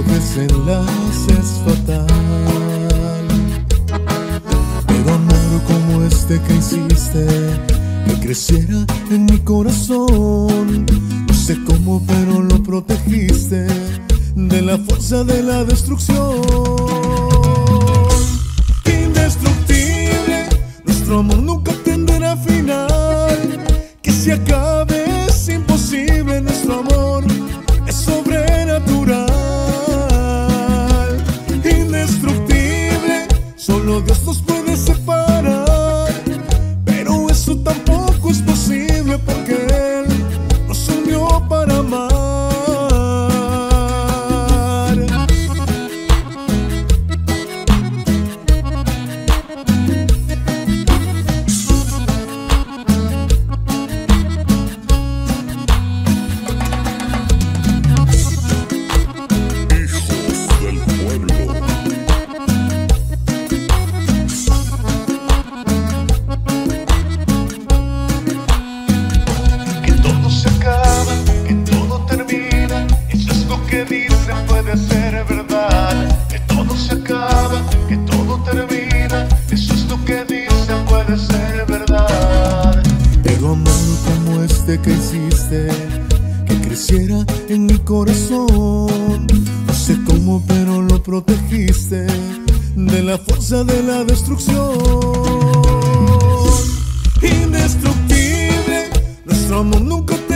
Desenlace es fatal, pero amor como este que hiciste que creciera en mi corazón. No sé cómo, pero lo protegiste de la fuerza de la destrucción. Indestructible, nuestro amor nunca tendrá final. Que se acabe es imposible, nuestro amor es sobrenatural. Solo Dios nos puede separar, pero eso tampoco es posible porque Él nos unió para amar. Hijos del pueblo. Ser verdad, que todo se acaba, que todo termina. Eso es lo que dice, puede ser verdad. Pero amor como este que hiciste, que creciera en mi corazón. No sé cómo, pero lo protegiste de la fuerza de la destrucción. Indestructible, nuestro amor nunca termina.